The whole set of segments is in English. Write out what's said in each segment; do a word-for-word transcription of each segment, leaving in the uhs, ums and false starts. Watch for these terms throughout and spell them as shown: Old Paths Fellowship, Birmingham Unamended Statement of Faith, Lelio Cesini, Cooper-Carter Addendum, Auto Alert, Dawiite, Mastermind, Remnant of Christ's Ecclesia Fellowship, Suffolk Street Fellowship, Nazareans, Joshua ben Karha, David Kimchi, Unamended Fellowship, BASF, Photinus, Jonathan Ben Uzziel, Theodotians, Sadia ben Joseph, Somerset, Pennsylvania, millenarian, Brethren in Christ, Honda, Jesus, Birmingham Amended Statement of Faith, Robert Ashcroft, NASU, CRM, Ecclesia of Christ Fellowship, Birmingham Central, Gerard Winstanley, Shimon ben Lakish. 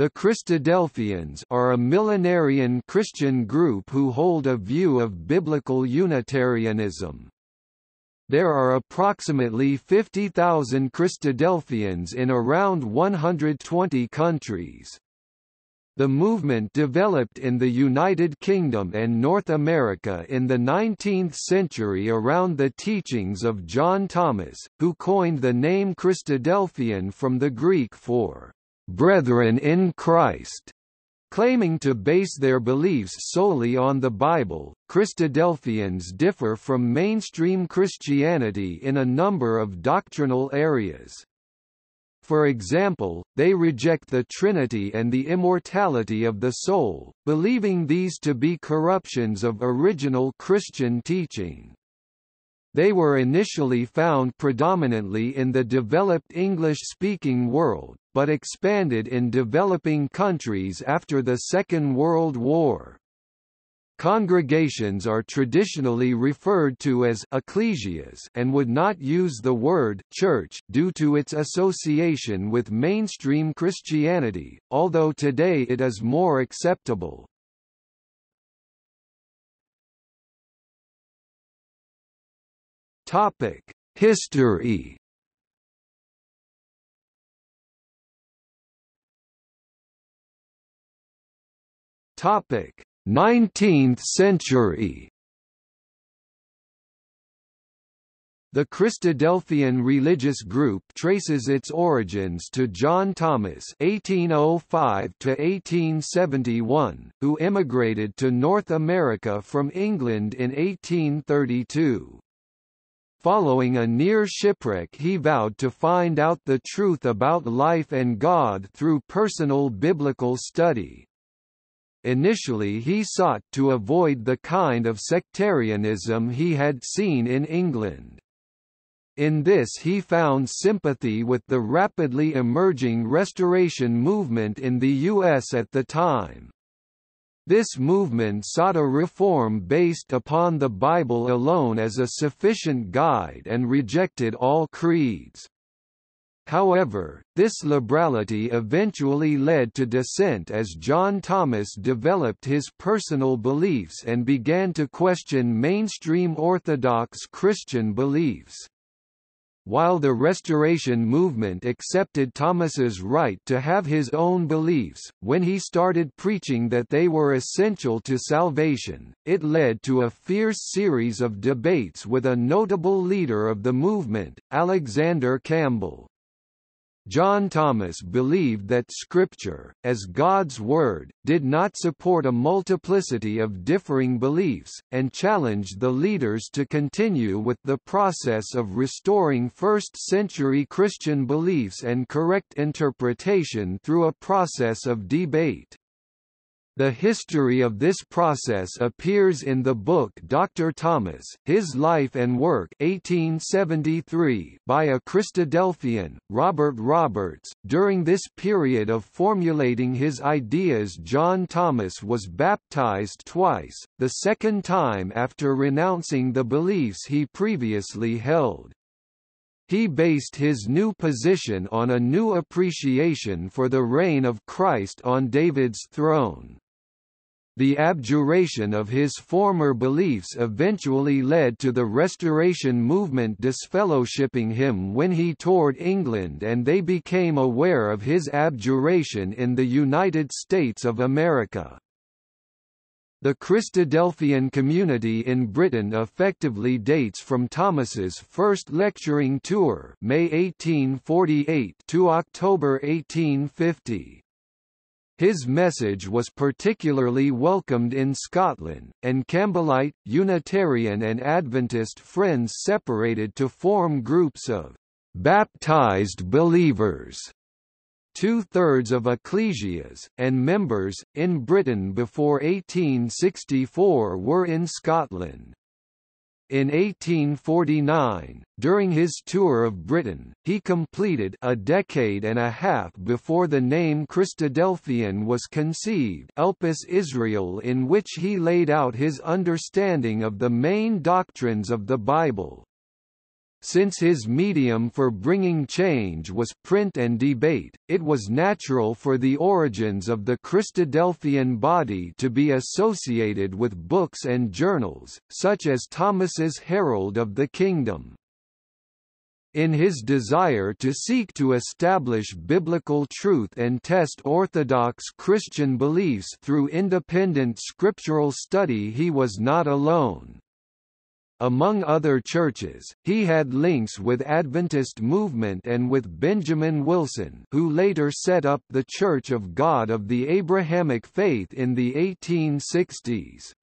The Christadelphians are a millenarian Christian group who hold a view of biblical Unitarianism. There are approximately fifty thousand Christadelphians in around one hundred twenty countries. The movement developed in the United Kingdom and North America in the nineteenth century around the teachings of John Thomas, who coined the name Christadelphian from the Greek for Brethren in Christ. Claiming to base their beliefs solely on the Bible, Christadelphians differ from mainstream Christianity in a number of doctrinal areas. For example, they reject the Trinity and the immortality of the soul, believing these to be corruptions of original Christian teaching. They were initially found predominantly in the developed English-speaking world, but expanded in developing countries after the Second World War. Congregations are traditionally referred to as «ecclesias» and would not use the word «church» due to its association with mainstream Christianity, although today it is more acceptable. History. nineteenth century. The Christadelphian religious group traces its origins to John Thomas eighteen oh five to eighteen seventy-one, who emigrated to North America from England in eighteen thirty-two. Following a near shipwreck, he vowed to find out the truth about life and God through personal biblical study. Initially he sought to avoid the kind of sectarianism he had seen in England. In this he found sympathy with the rapidly emerging Restoration movement in the U S at the time. This movement sought a reform based upon the Bible alone as a sufficient guide and rejected all creeds. However, this liberality eventually led to dissent as John Thomas developed his personal beliefs and began to question mainstream Orthodox Christian beliefs. While the Restoration movement accepted Thomas's right to have his own beliefs, when he started preaching that they were essential to salvation, it led to a fierce series of debates with a notable leader of the movement, Alexander Campbell. John Thomas believed that Scripture, as God's Word, did not support a multiplicity of differing beliefs, and challenged the leaders to continue with the process of restoring first-century Christian beliefs and correct interpretation through a process of debate. The history of this process appears in the book Doctor Thomas, His Life and Work eighteen seventy-three by a Christadelphian, Robert Roberts. During this period of formulating his ideas, John Thomas was baptized twice, the second time after renouncing the beliefs he previously held. He based his new position on a new appreciation for the reign of Christ on David's throne. The abjuration of his former beliefs eventually led to the Restoration movement disfellowshipping him when he toured England, and they became aware of his abjuration in the United States of America. The Christadelphian community in Britain effectively dates from Thomas's first lecturing tour, May eighteen forty-eight to October eighteen fifty. His message was particularly welcomed in Scotland, and Campbellite, Unitarian and Adventist friends separated to form groups of baptized believers, two-thirds of ecclesias, and members, in Britain before eighteen sixty-four were in Scotland. In eighteen forty-nine, during his tour of Britain, he completed a decade and a half before the name Christadelphian was conceived, Elpis Israel, in which he laid out his understanding of the main doctrines of the Bible. Since his medium for bringing change was print and debate, it was natural for the origins of the Christadelphian body to be associated with books and journals, such as Thomas's Herald of the Kingdom. In his desire to seek to establish biblical truth and test orthodox Christian beliefs through independent scriptural study, he was not alone. Among other churches, he had links with Adventist movement and with Benjamin Wilson, who later set up the Church of God of the Abrahamic Faith in the eighteen sixties.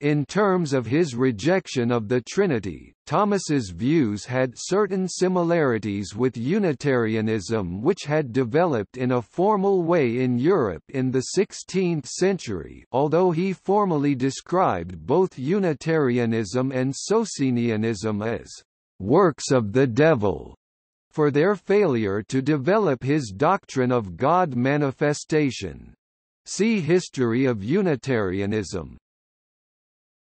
In terms of his rejection of the Trinity, Thomas's views had certain similarities with Unitarianism, which had developed in a formal way in Europe in the sixteenth century, although he formally described both Unitarianism and Socinianism as works of the devil, for their failure to develop his doctrine of God manifestation. See History of Unitarianism.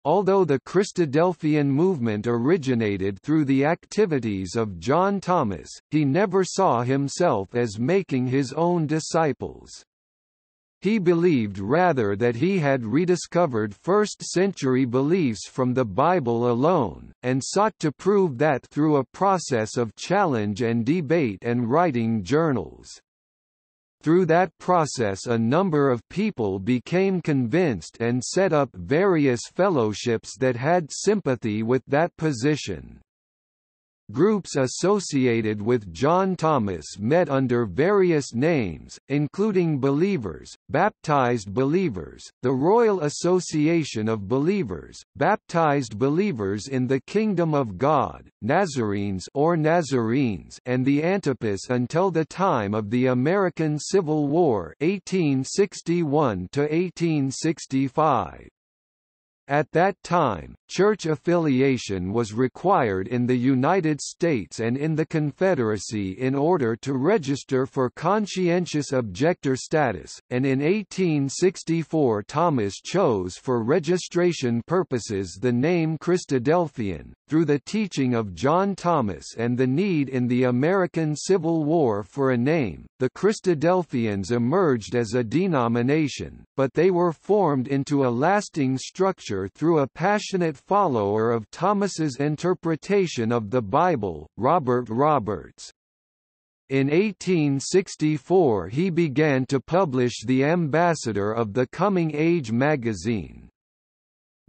Although the Christadelphian movement originated through the activities of John Thomas, he never saw himself as making his own disciples. He believed rather that he had rediscovered first-century beliefs from the Bible alone, and sought to prove that through a process of challenge and debate and writing journals. Through that process, a number of people became convinced and set up various fellowships that had sympathy with that position. Groups associated with John Thomas met under various names, including Believers, Baptized Believers, the Royal Association of Believers, Baptized Believers in the Kingdom of God, Nazarenes or Nazarenes, and the Antipas until the time of the American Civil War eighteen sixty-one to eighteen sixty-five. At that time, church affiliation was required in the United States and in the Confederacy in order to register for conscientious objector status, and in eighteen sixty-four Thomas chose for registration purposes the name Christadelphian, through the teaching of John Thomas and the need in the American Civil War for a name. The Christadelphians emerged as a denomination, but they were formed into a lasting structure through a passionate follower of Thomas's interpretation of the Bible, Robert Roberts. In eighteen sixty-four he began to publish The Ambassador of the Coming Age magazine.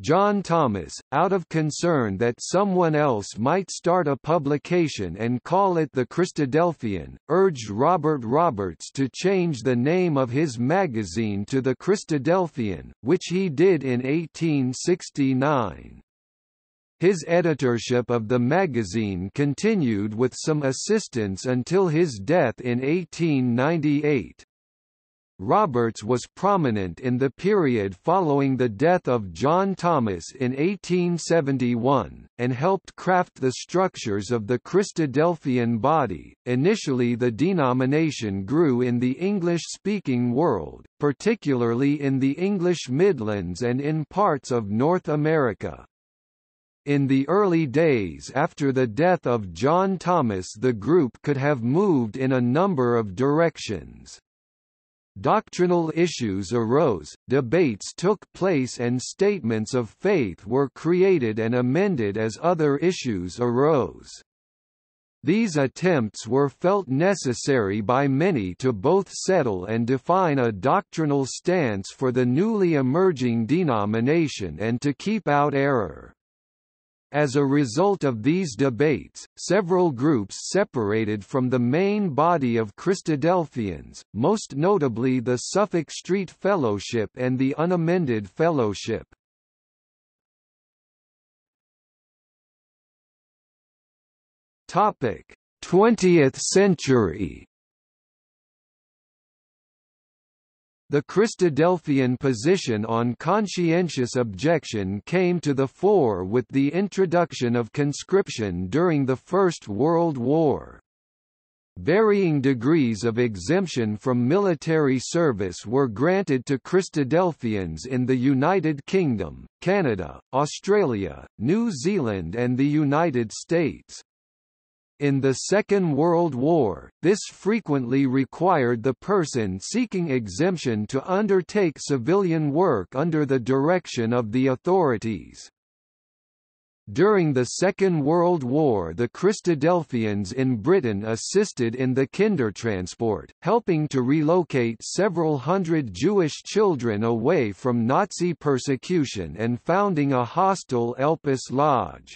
John Thomas, out of concern that someone else might start a publication and call it the Christadelphian, urged Robert Roberts to change the name of his magazine to the Christadelphian, which he did in eighteen sixty-nine. His editorship of the magazine continued with some assistance until his death in eighteen ninety-eight. Roberts was prominent in the period following the death of John Thomas in eighteen seventy-one, and helped craft the structures of the Christadelphian body. Initially, the denomination grew in the English-speaking world, particularly in the English Midlands and in parts of North America. In the early days after the death of John Thomas, the group could have moved in a number of directions. Doctrinal issues arose, debates took place, and statements of faith were created and amended as other issues arose. These attempts were felt necessary by many to both settle and define a doctrinal stance for the newly emerging denomination and to keep out error. As a result of these debates, several groups separated from the main body of Christadelphians, most notably the Suffolk Street Fellowship and the Unamended Fellowship. Topic: twentieth century. The Christadelphian position on conscientious objection came to the fore with the introduction of conscription during the First World War. Varying degrees of exemption from military service were granted to Christadelphians in the United Kingdom, Canada, Australia, New Zealand, and the United States. In the Second World War, this frequently required the person seeking exemption to undertake civilian work under the direction of the authorities. During the Second World War, the Christadelphians in Britain assisted in the Kindertransport, helping to relocate several hundred Jewish children away from Nazi persecution and founding a hostel, Elpis Lodge.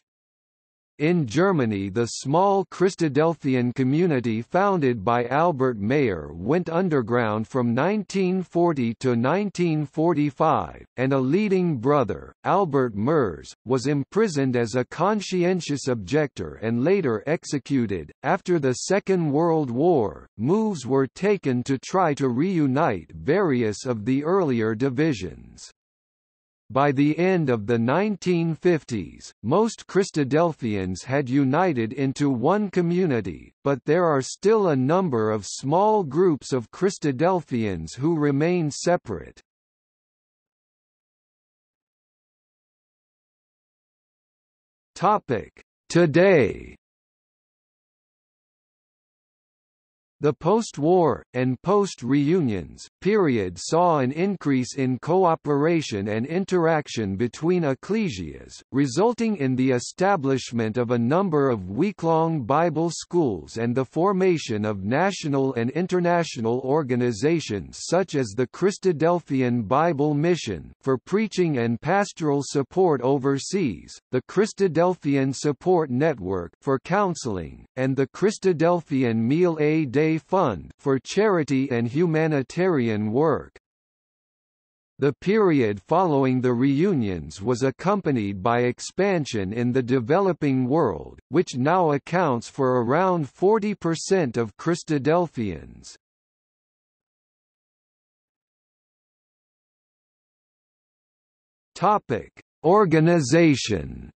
In Germany, the small Christadelphian community founded by Albert Mayer went underground from nineteen forty to nineteen forty-five, and a leading brother, Albert Mers, was imprisoned as a conscientious objector and later executed. After the Second World War, moves were taken to try to reunite various of the earlier divisions. By the end of the nineteen fifties, most Christadelphians had united into one community, but there are still a number of small groups of Christadelphians who remain separate. Topic: Today. The post-war, and post-reunions, period saw an increase in cooperation and interaction between ecclesias, resulting in the establishment of a number of week-long Bible schools and the formation of national and international organizations such as the Christadelphian Bible Mission for preaching and pastoral support overseas, the Christadelphian Support Network for counseling, and the Christadelphian Meal a Day Fund for charity and humanitarian work. The period following the reunions was accompanied by expansion in the developing world, which now accounts for around forty percent of Christadelphians. Topic: Organization.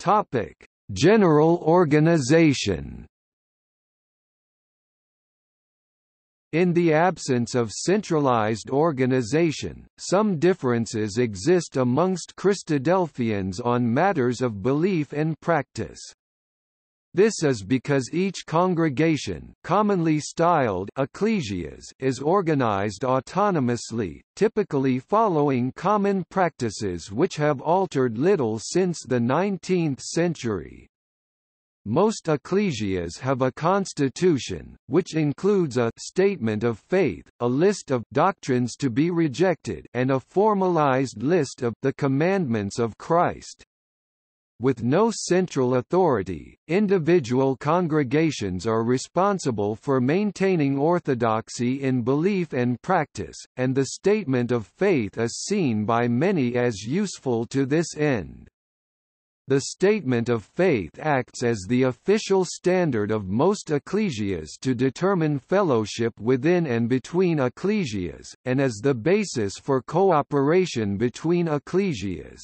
Topic: General organization. In the absence of centralized organization, some differences exist amongst Christadelphians on matters of belief and practice. This is because each congregation, commonly styled ecclesias, is organized autonomously, typically following common practices which have altered little since the nineteenth century. Most ecclesias have a constitution, which includes a statement of faith, a list of doctrines to be rejected, and a formalized list of the commandments of Christ. With no central authority, individual congregations are responsible for maintaining orthodoxy in belief and practice, and the statement of faith is seen by many as useful to this end. The statement of faith acts as the official standard of most ecclesias to determine fellowship within and between ecclesias, and as the basis for cooperation between ecclesias.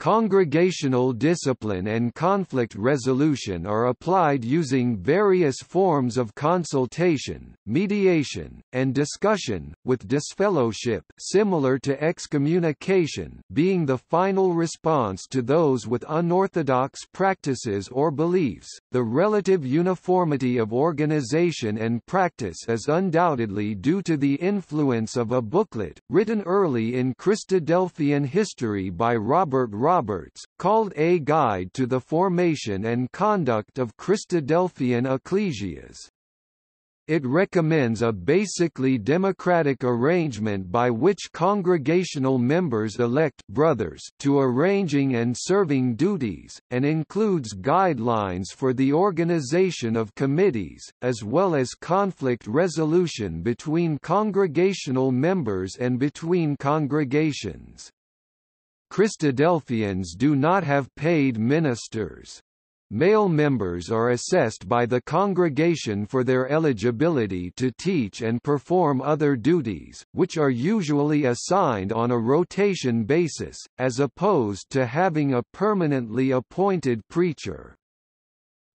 Congregational discipline and conflict resolution are applied using various forms of consultation, mediation, and discussion, with disfellowship, similar to excommunication, being the final response to those with unorthodox practices or beliefs. The relative uniformity of organization and practice is undoubtedly due to the influence of a booklet, written early in Christadelphian history by Robert Roberts. Roberts, called A Guide to the Formation and Conduct of Christadelphian Ecclesias. It recommends a basically democratic arrangement by which congregational members elect brothers to arranging and serving duties, and includes guidelines for the organization of committees, as well as conflict resolution between congregational members and between congregations. Christadelphians do not have paid ministers. Male members are assessed by the congregation for their eligibility to teach and perform other duties, which are usually assigned on a rotation basis, as opposed to having a permanently appointed preacher.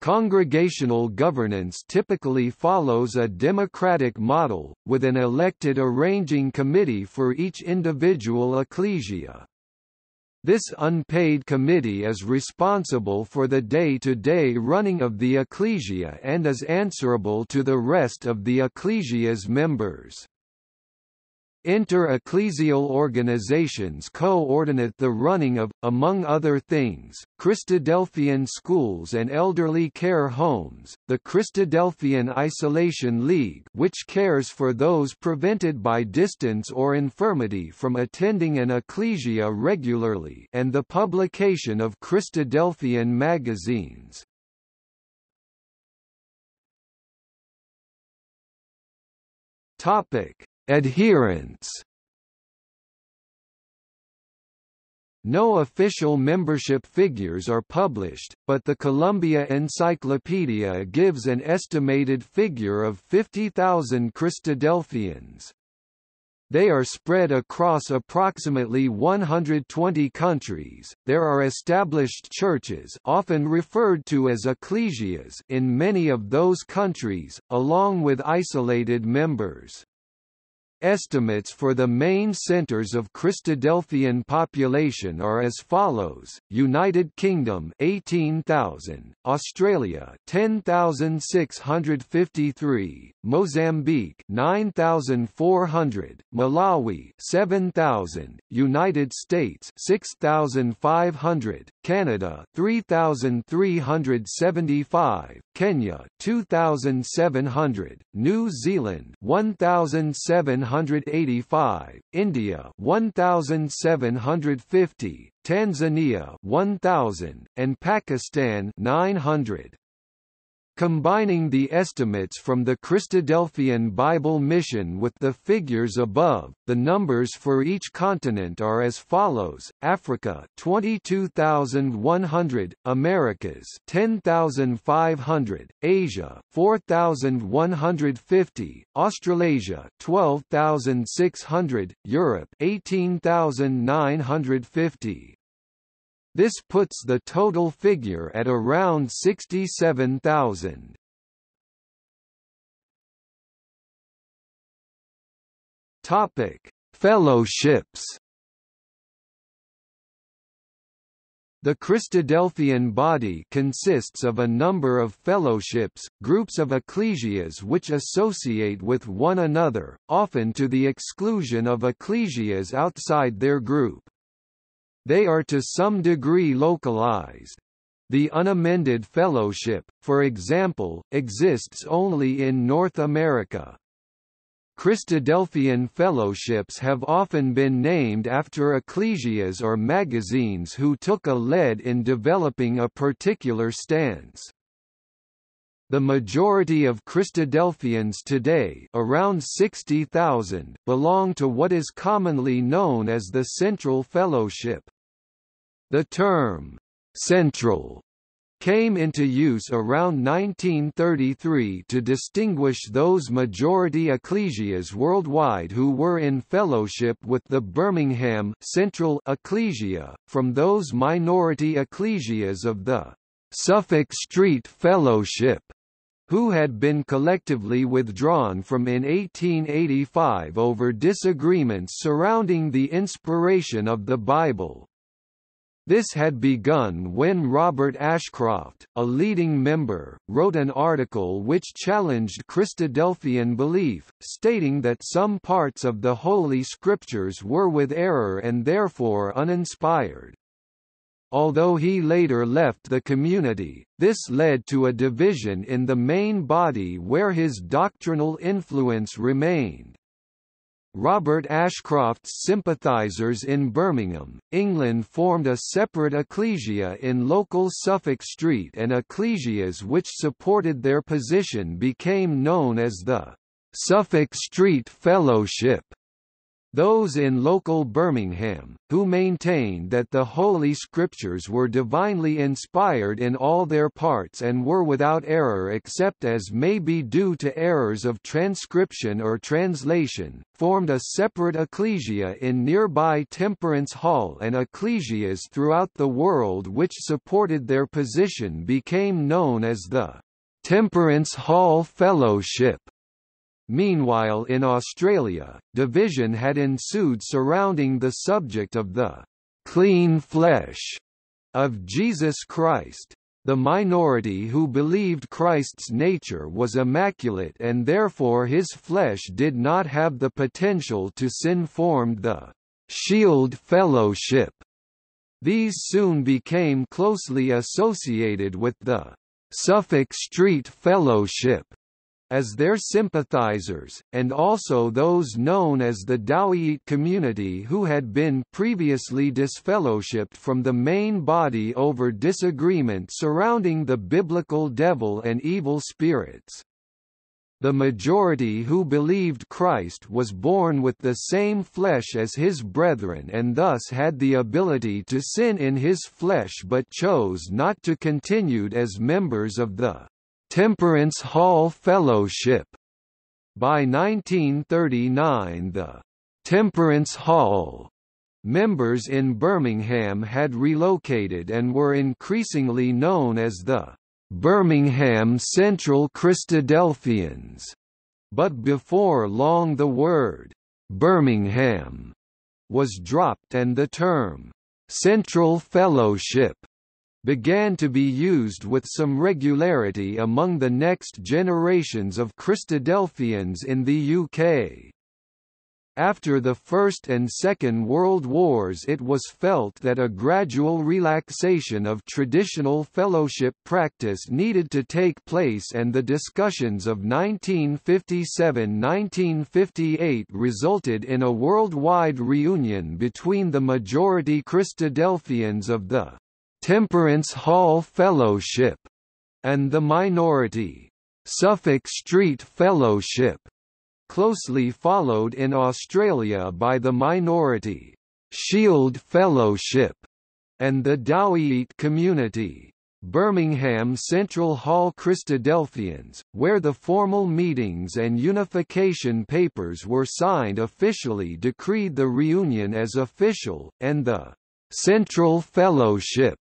Congregational governance typically follows a democratic model, with an elected arranging committee for each individual ecclesia. This unpaid committee is responsible for the day-to-day running of the ecclesia and is answerable to the rest of the ecclesia's members. Inter-ecclesial organizations coordinate the running of, among other things, Christadelphian schools and elderly care homes, the Christadelphian Isolation League, which cares for those prevented by distance or infirmity from attending an ecclesia regularly, and the publication of Christadelphian magazines. Adherence. No official membership figures are published, but the Columbia Encyclopedia gives an estimated figure of fifty thousand Christadelphians. They are spread across approximately one hundred twenty countries. There are established churches, often referred to as ecclesias, in many of those countries, along with isolated members. Estimates for the main centers of Christadelphian population are as follows: United Kingdom eighteen thousand, Australia ten thousand six hundred fifty-three, Mozambique nine thousand four hundred, Malawi seven thousand, United States six thousand five hundred, Canada three thousand three hundred seventy-five, Kenya two thousand seven hundred, New Zealand one thousand seven hundred eighty-five, India one thousand seven hundred fifty, Tanzania one thousand, and Pakistan nine hundred. Combining the estimates from the Christadelphian Bible Mission with the figures above, the numbers for each continent are as follows: Africa twenty-two thousand one hundred, Americas ten thousand five hundred, Asia four thousand one hundred fifty, Australasia twelve thousand six hundred, Europe eighteen thousand nine hundred fifty. This puts the total figure at around sixty-seven thousand. Topic: Fellowships. The Christadelphian body consists of a number of fellowships, groups of ecclesias which associate with one another, often to the exclusion of ecclesias outside their group. They are to some degree localized. The Unamended Fellowship, for example, exists only in North America. Christadelphian fellowships have often been named after ecclesias or magazines who took a lead in developing a particular stance. The majority of Christadelphians today, around sixty thousand, belong to what is commonly known as the Central Fellowship. The term, "Central", came into use around nineteen thirty-three to distinguish those majority ecclesias worldwide who were in fellowship with the Birmingham Central Ecclesia, from those minority ecclesias of the Suffolk Street Fellowship, who had been collectively withdrawn from in eighteen eighty-five over disagreements surrounding the inspiration of the Bible. This had begun when Robert Ashcroft, a leading member, wrote an article which challenged Christadelphian belief, stating that some parts of the Holy Scriptures were with error and therefore uninspired. Although he later left the community, this led to a division in the main body where his doctrinal influence remained. Robert Ashcroft's sympathizers in Birmingham, England formed a separate ecclesia in local Suffolk Street, and ecclesias which supported their position became known as the Suffolk Street Fellowship. Those in local Birmingham, who maintained that the Holy Scriptures were divinely inspired in all their parts and were without error except as may be due to errors of transcription or translation, formed a separate ecclesia in nearby Temperance Hall, and ecclesias throughout the world which supported their position became known as the Temperance Hall Fellowship. Meanwhile, in Australia, division had ensued surrounding the subject of the clean flesh of Jesus Christ. The minority who believed Christ's nature was immaculate and therefore his flesh did not have the potential to sin formed the Shield Fellowship. These soon became closely associated with the Suffolk Street Fellowship as their sympathizers, and also those known as the Dawiite community who had been previously disfellowshipped from the main body over disagreement surrounding the biblical devil and evil spirits. The majority who believed Christ was born with the same flesh as his brethren and thus had the ability to sin in his flesh but chose not to continue as members of the Temperance Hall Fellowship. By nineteen thirty-nine, the Temperance Hall members in Birmingham had relocated and were increasingly known as the Birmingham Central Christadelphians, but before long the word Birmingham was dropped and the term Central Fellowship began to be used with some regularity among the next generations of Christadelphians in the U K. After the First and Second World Wars, it was felt that a gradual relaxation of traditional fellowship practice needed to take place, and the discussions of nineteen fifty-seven to nineteen fifty-eight resulted in a worldwide reunion between the majority Christadelphians of the Temperance Hall Fellowship and the minority Suffolk Street Fellowship, closely followed in Australia by the minority Shield Fellowship and the Dawiite community. Birmingham Central Hall Christadelphians, where the formal meetings and unification papers were signed, officially decreed the reunion as official, and the Central Fellowship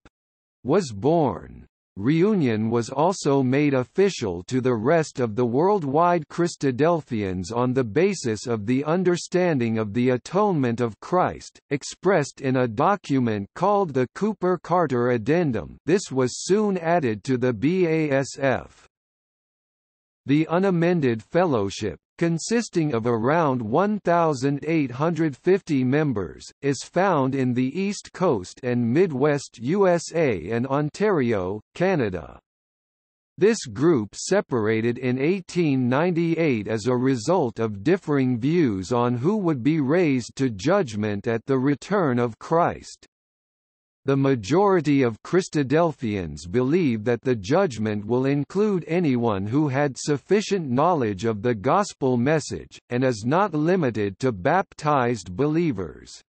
was born. Reunion was also made official to the rest of the worldwide Christadelphians on the basis of the understanding of the atonement of Christ, expressed in a document called the Cooper-Carter Addendum. This was soon added to the B A S F. The Unamended Fellowship, consisting of around one thousand eight hundred fifty members, is found in the East Coast and Midwest U S A and Ontario, Canada. This group separated in eighteen ninety-eight as a result of differing views on who would be raised to judgment at the return of Christ. The majority of Christadelphians believe that the judgment will include anyone who had sufficient knowledge of the gospel message, and is not limited to baptized believers.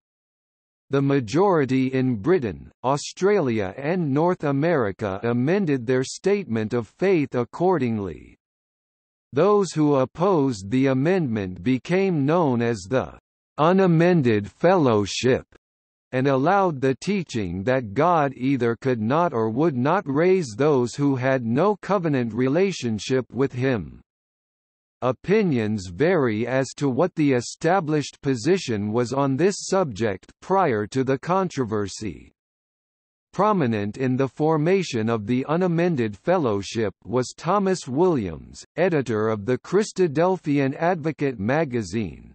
The majority in Britain, Australia and North America amended their statement of faith accordingly. Those who opposed the amendment became known as the Unamended Fellowship, and allowed the teaching that God either could not or would not raise those who had no covenant relationship with him. Opinions vary as to what the established position was on this subject prior to the controversy. Prominent in the formation of the Unamended Fellowship was Thomas Williams, editor of the Christadelphian Advocate magazine.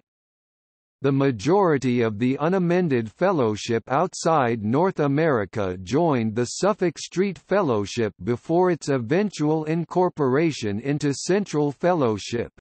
The majority of the Unamended Fellowship outside North America joined the Suffolk Street Fellowship before its eventual incorporation into Central Fellowship.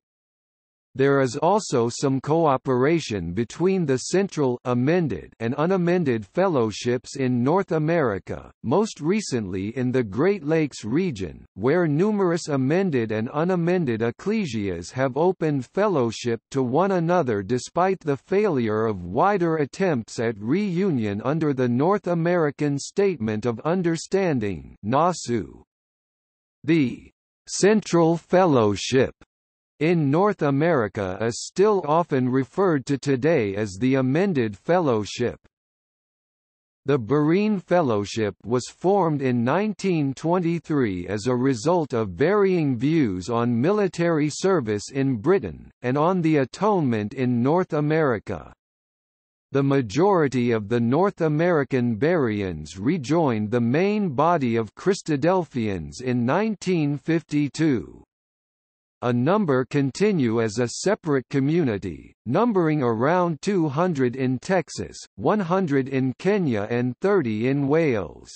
There is also some cooperation between the Central Amended and Unamended Fellowships in North America, most recently in the Great Lakes region, where numerous amended and unamended ecclesias have opened fellowship to one another despite the failure of wider attempts at reunion under the North American Statement of Understanding (N A S U). The Central Fellowship in North America is still often referred to today as the Amended Fellowship. The Berean Fellowship was formed in nineteen twenty-three as a result of varying views on military service in Britain, and on the Atonement in North America. The majority of the North American Bereans rejoined the main body of Christadelphians in nineteen fifty-two. A number continue as a separate community, numbering around two hundred in Texas, one hundred in Kenya and thirty in Wales.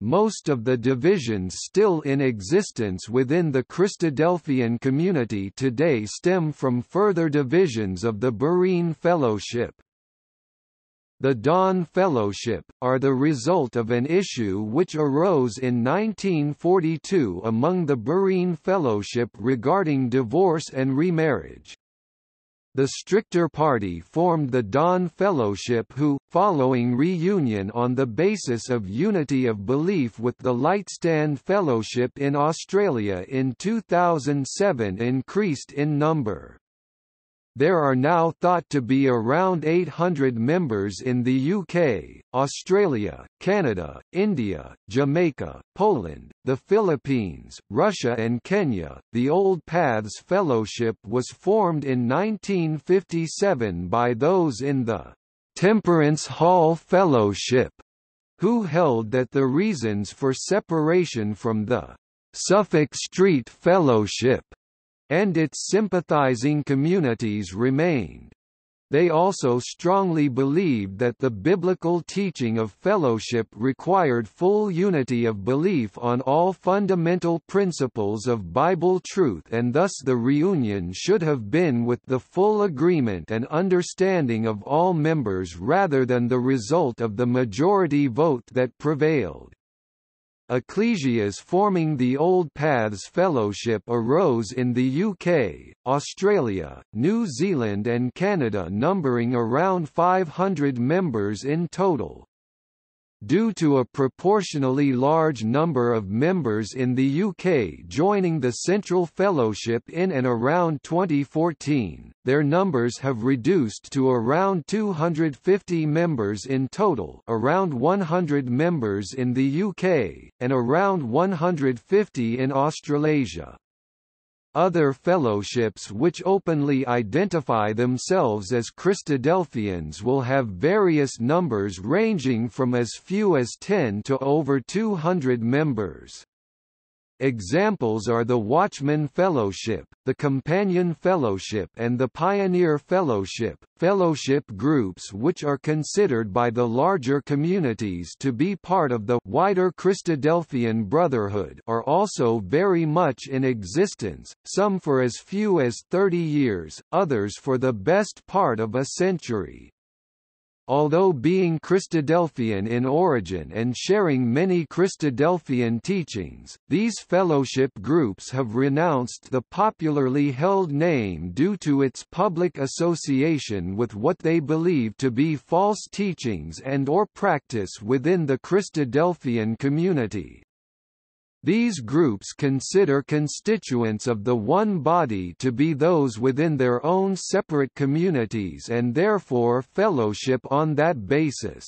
Most of the divisions still in existence within the Christadelphian community today stem from further divisions of the Berean Fellowship. The Dawn Fellowship, are the result of an issue which arose in nineteen forty-two among the Berean Fellowship regarding divorce and remarriage. The stricter party formed the Dawn Fellowship who, following reunion on the basis of unity of belief with the Lightstand Fellowship in Australia in two thousand seven, increased in number. There are now thought to be around eight hundred members in the U K, Australia, Canada, India, Jamaica, Poland, the Philippines, Russia, and Kenya. The Old Paths Fellowship was formed in nineteen fifty-seven by those in the Temperance Hall Fellowship, who held that the reasons for separation from the Suffolk Street Fellowship and its sympathizing communities remained. They also strongly believed that the biblical teaching of fellowship required full unity of belief on all fundamental principles of Bible truth, and thus the reunion should have been with the full agreement and understanding of all members rather than the result of the majority vote that prevailed. Ecclesias forming the Old Paths Fellowship arose in the U K, Australia, New Zealand and Canada, numbering around five hundred members in total. Due to a proportionally large number of members in the U K joining the Central Fellowship in and around twenty fourteen, their numbers have reduced to around two hundred fifty members in total, around one hundred members in the U K, and around one hundred fifty in Australasia. Other fellowships which openly identify themselves as Christadelphians will have various numbers ranging from as few as ten to over two hundred members. Examples are the Watchman Fellowship, the Companion Fellowship and the Pioneer Fellowship, fellowship groups which are considered by the larger communities to be part of the wider Christadelphian Brotherhood, are also very much in existence, some for as few as thirty years, others for the best part of a century. Although being Christadelphian in origin and sharing many Christadelphian teachings, these fellowship groups have renounced the popularly held name due to its public association with what they believe to be false teachings and or practice within the Christadelphian community. These groups consider constituents of the one body to be those within their own separate communities and therefore fellowship on that basis.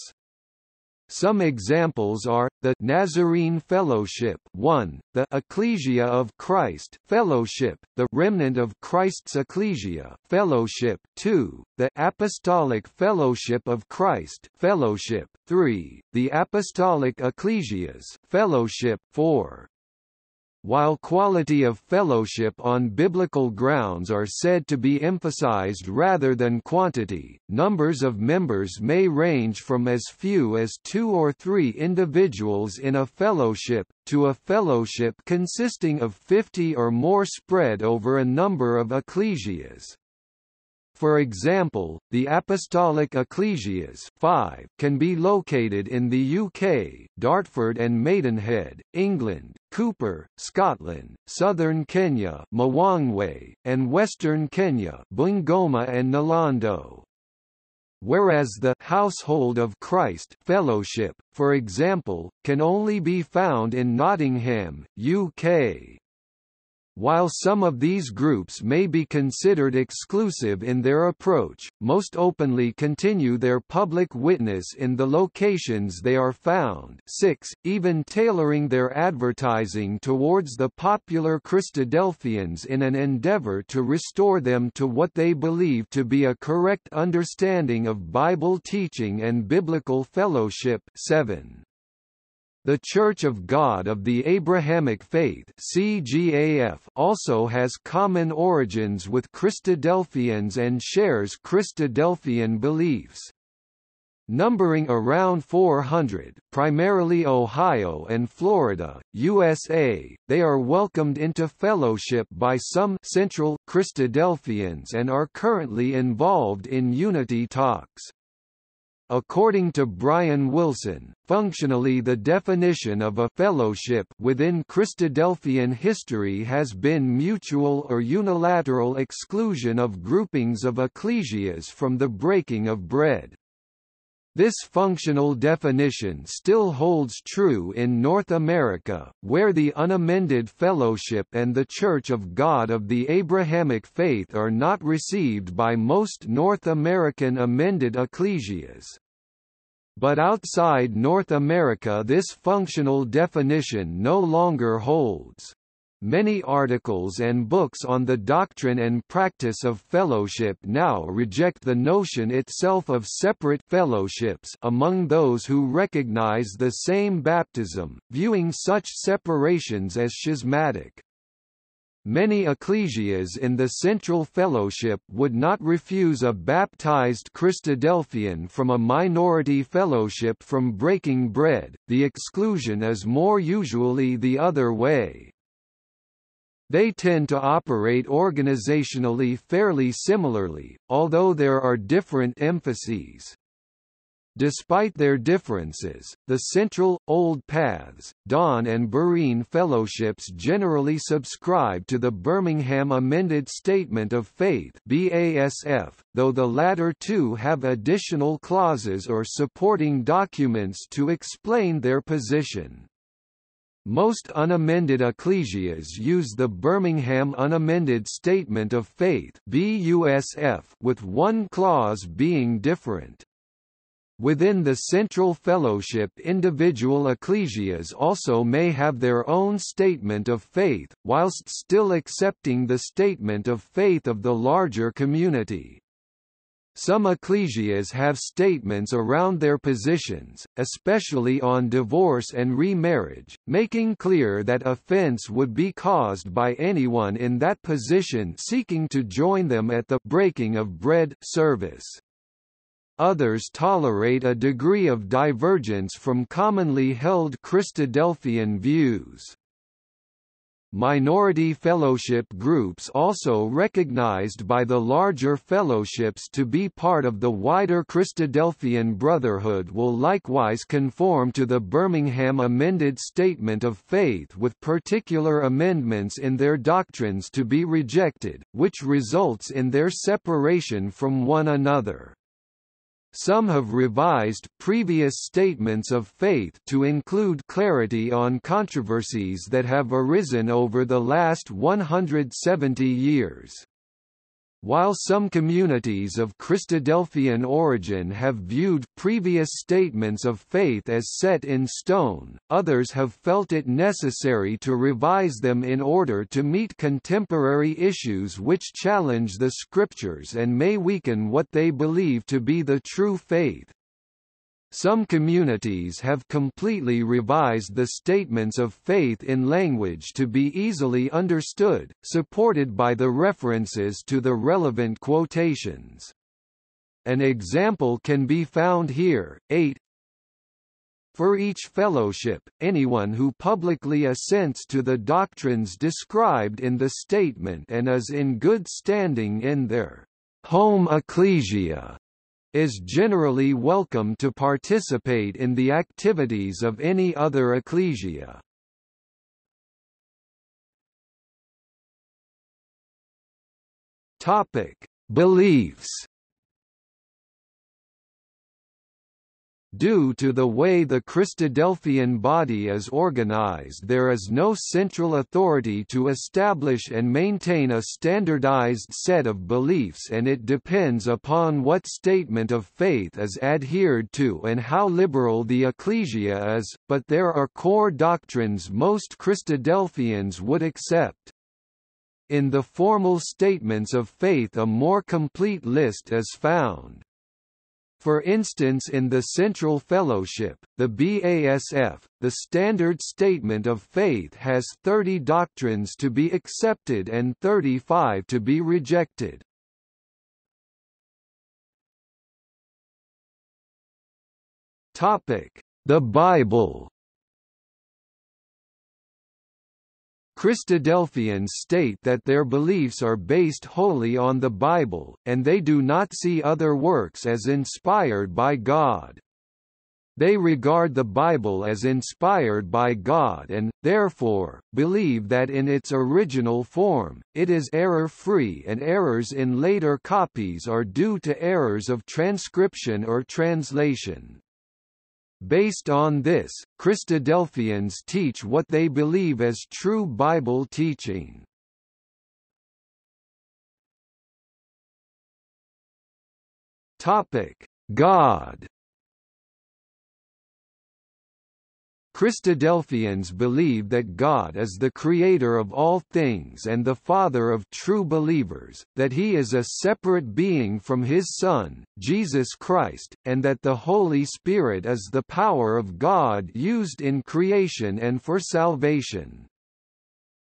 Some examples are the Nazarene Fellowship, one, the Ecclesia of Christ Fellowship, the Remnant of Christ's Ecclesia Fellowship, two, the Apostolic Fellowship of Christ Fellowship, three, the Apostolic Ecclesias Fellowship, four. While quality of fellowship on biblical grounds are said to be emphasized rather than quantity, numbers of members may range from as few as two or three individuals in a fellowship, to a fellowship consisting of fifty or more spread over a number of ecclesias. For example, the Apostolic Ecclesias five can be located in the U K, Dartford and Maidenhead, England, Cooper, Scotland, Southern Kenya, Mwangwe, and Western Kenya, Bungoma and Nalondo. Whereas the Household of Christ Fellowship, for example, can only be found in Nottingham, U K. While some of these groups may be considered exclusive in their approach, most openly continue their public witness in the locations they are found. Six, even tailoring their advertising towards the popular Christadelphians in an endeavor to restore them to what they believe to be a correct understanding of Bible teaching and biblical fellowship. Seven. The Church of God of the Abrahamic Faith (C G A F) also has common origins with Christadelphians and shares Christadelphian beliefs. Numbering around four hundred, primarily Ohio and Florida, U S A, they are welcomed into fellowship by some Central Christadelphians and are currently involved in unity talks. According to Brian Wilson, functionally the definition of a fellowship within Christadelphian history has been mutual or unilateral exclusion of groupings of ecclesias from the breaking of bread. This functional definition still holds true in North America, where the Unamended Fellowship and the Church of God of the Abrahamic Faith are not received by most North American amended ecclesias. But outside North America this functional definition no longer holds. Many articles and books on the doctrine and practice of fellowship now reject the notion itself of separate fellowships among those who recognize the same baptism, viewing such separations as schismatic. Many ecclesias in the Central Fellowship would not refuse a baptized Christadelphian from a minority fellowship from breaking bread. The exclusion is more usually the other way. They tend to operate organizationally fairly similarly, although there are different emphases. Despite their differences, the Central, Old Paths, Dawn and Berean Fellowships generally subscribe to the Birmingham Amended Statement of Faith (B A S F), though the latter two have additional clauses or supporting documents to explain their position. Most unamended ecclesias use the Birmingham Unamended Statement of Faith (B U S F), with one clause being different. Within the Central Fellowship, individual ecclesias also may have their own statement of faith, whilst still accepting the statement of faith of the larger community. Some ecclesias have statements around their positions, especially on divorce and remarriage, making clear that offense would be caused by anyone in that position seeking to join them at the breaking of bread service. Others tolerate a degree of divergence from commonly held Christadelphian views. Minority fellowship groups also recognized by the larger fellowships to be part of the wider Christadelphian Brotherhood will likewise conform to the Birmingham Amended Statement of Faith with particular amendments in their doctrines to be rejected, which results in their separation from one another. Some have revised previous statements of faith to include clarity on controversies that have arisen over the last one hundred seventy years. While some communities of Christadelphian origin have viewed previous statements of faith as set in stone, others have felt it necessary to revise them in order to meet contemporary issues which challenge the scriptures and may weaken what they believe to be the true faith. Some communities have completely revised the statements of faith in language to be easily understood, supported by the references to the relevant quotations. An example can be found here. eight For each fellowship, anyone who publicly assents to the doctrines described in the statement and is in good standing in their home ecclesia is generally welcome to participate in the activities of any other ecclesia. Topic: Beliefs. Due to the way the Christadelphian body is organized, there is no central authority to establish and maintain a standardized set of beliefs, and it depends upon what statement of faith is adhered to and how liberal the ecclesia is, but there are core doctrines most Christadelphians would accept. In the formal statements of faith a more complete list is found. For instance, in the Central Fellowship, the B A S F, the Standard Statement of Faith has thirty doctrines to be accepted and thirty-five to be rejected. Topic: The Bible. Christadelphians state that their beliefs are based wholly on the Bible, and they do not see other works as inspired by God. They regard the Bible as inspired by God and, therefore, believe that in its original form, it is error-free, and errors in later copies are due to errors of transcription or translation. Based on this, Christadelphians teach what they believe as true Bible teaching. Topic: God. Christadelphians believe that God is the creator of all things and the Father of true believers, that He is a separate being from His Son, Jesus Christ, and that the Holy Spirit is the power of God used in creation and for salvation.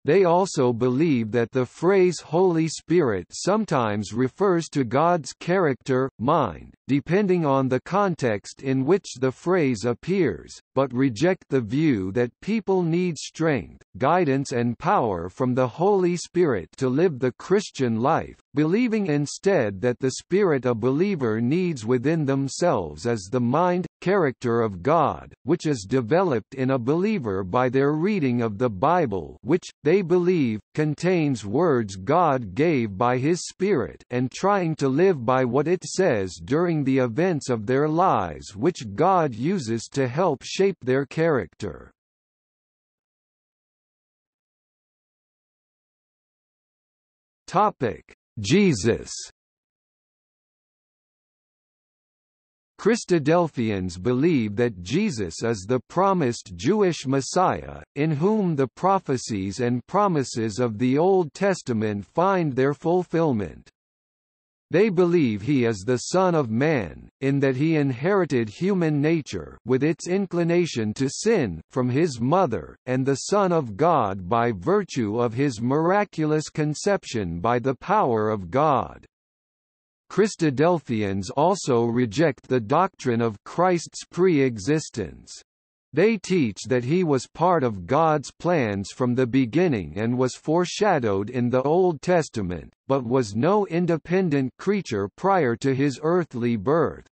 They also believe that the phrase Holy Spirit sometimes refers to God's character, mind, depending on the context in which the phrase appears, but reject the view that people need strength, guidance and power from the Holy Spirit to live the Christian life, believing instead that the spirit a believer needs within themselves is the mind, character of God, which is developed in a believer by their reading of the Bible, which, they believe, contains words God gave by His Spirit, and trying to live by what it says during the events of their lives which God uses to help shape their character. Topic: Jesus. Christadelphians believe that Jesus is the promised Jewish Messiah, in whom the prophecies and promises of the Old Testament find their fulfillment. They believe He is the Son of Man, in that He inherited human nature with its inclination to sin from His mother, and the Son of God by virtue of His miraculous conception by the power of God. Christadelphians also reject the doctrine of Christ's pre-existence. They teach that He was part of God's plans from the beginning and was foreshadowed in the Old Testament, but was no independent creature prior to His earthly birth.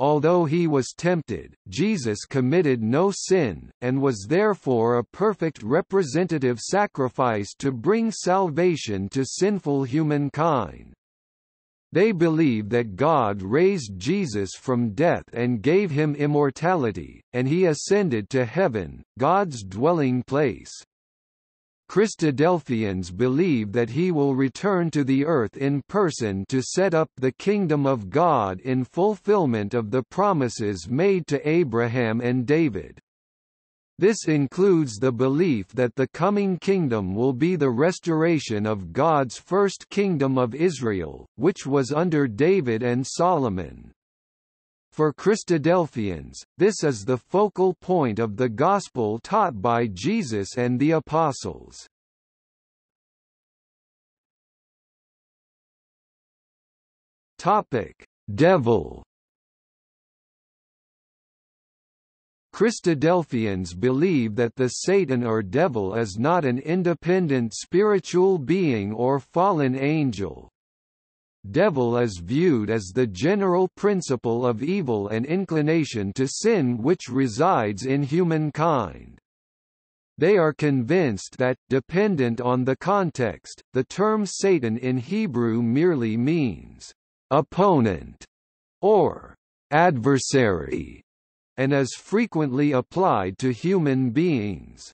Although He was tempted, Jesus committed no sin, and was therefore a perfect representative sacrifice to bring salvation to sinful humankind. They believe that God raised Jesus from death and gave Him immortality, and He ascended to heaven, God's dwelling place. Christadelphians believe that He will return to the earth in person to set up the kingdom of God in fulfillment of the promises made to Abraham and David. This includes the belief that the coming kingdom will be the restoration of God's first kingdom of Israel, which was under David and Solomon. For Christadelphians, this is the focal point of the gospel taught by Jesus and the apostles. Topic: Devil. Christadelphians believe that the Satan or devil is not an independent spiritual being or fallen angel. Devil is viewed as the general principle of evil and inclination to sin which resides in humankind. They are convinced that, dependent on the context, the term Satan in Hebrew merely means opponent or adversary, and is frequently applied to human beings.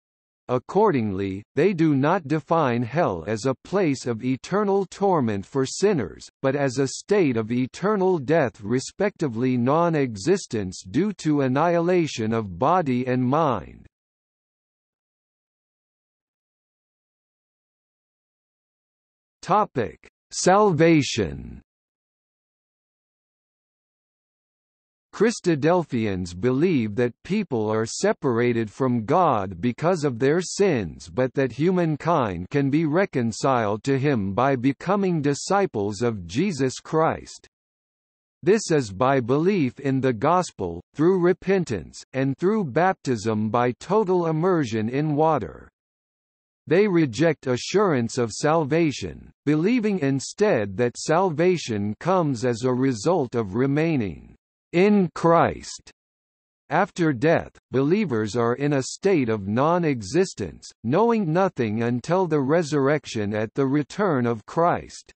Accordingly, they do not define hell as a place of eternal torment for sinners, but as a state of eternal death, respectively non-existence due to annihilation of body and mind. Topic: Salvation. Christadelphians believe that people are separated from God because of their sins, but that humankind can be reconciled to Him by becoming disciples of Jesus Christ. This is by belief in the Gospel, through repentance, and through baptism by total immersion in water. They reject assurance of salvation, believing instead that salvation comes as a result of remaining in Christ. After death, believers are in a state of non-existence, knowing nothing until the resurrection at the return of Christ.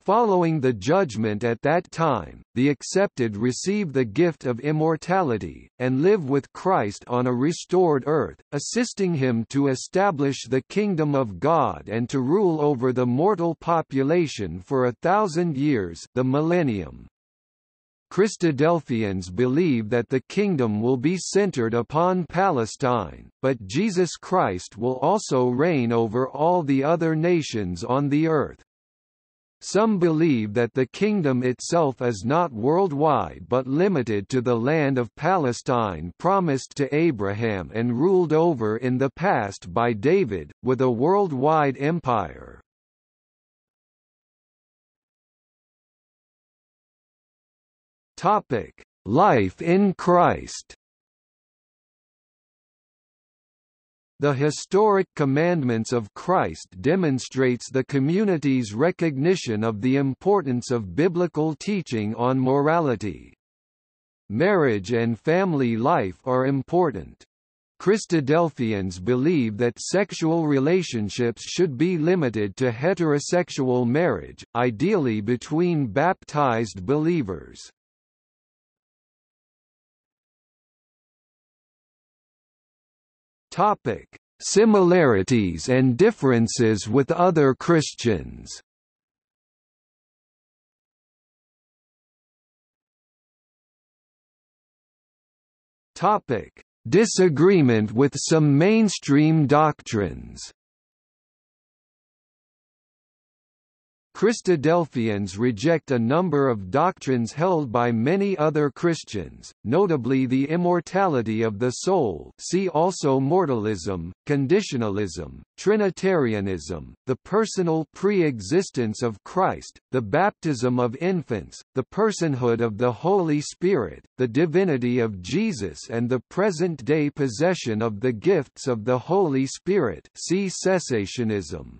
Following the judgment at that time, the accepted receive the gift of immortality, and live with Christ on a restored earth, assisting Him to establish the kingdom of God and to rule over the mortal population for a thousand years, the millennium. Christadelphians believe that the kingdom will be centered upon Palestine, but Jesus Christ will also reign over all the other nations on the earth. Some believe that the kingdom itself is not worldwide but limited to the land of Palestine promised to Abraham and ruled over in the past by David, with a worldwide empire. Topic: Life in Christ. The historic commandments of Christ demonstrates the community's recognition of the importance of biblical teaching on morality. Marriage and family life are important. Christadelphians believe that sexual relationships should be limited to heterosexual marriage, ideally between baptized believers. Topic: Similarities and differences with other Christians. Topic: Disagreement with some mainstream doctrines. Christadelphians reject a number of doctrines held by many other Christians, notably the immortality of the soul, see also mortalism, conditionalism, Trinitarianism, the personal pre-existence of Christ, the baptism of infants, the personhood of the Holy Spirit, the divinity of Jesus and the present-day possession of the gifts of the Holy Spirit, see cessationism.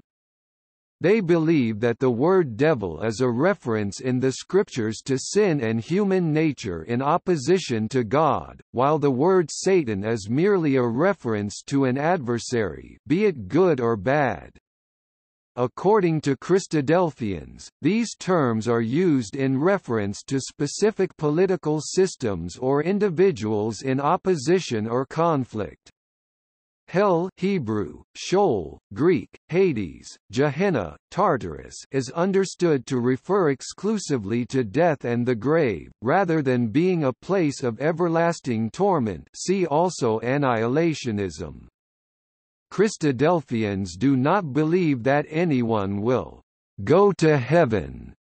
They believe that the word devil is a reference in the scriptures to sin and human nature in opposition to God, while the word Satan is merely a reference to an adversary, be it good or bad. According to Christadelphians, these terms are used in reference to specific political systems or individuals in opposition or conflict. Hell (Hebrew: Sheol, Greek: Hades, Gehenna, Tartarus) is understood to refer exclusively to death and the grave, rather than being a place of everlasting torment. See also annihilationism. Christadelphians do not believe that anyone will go to heaven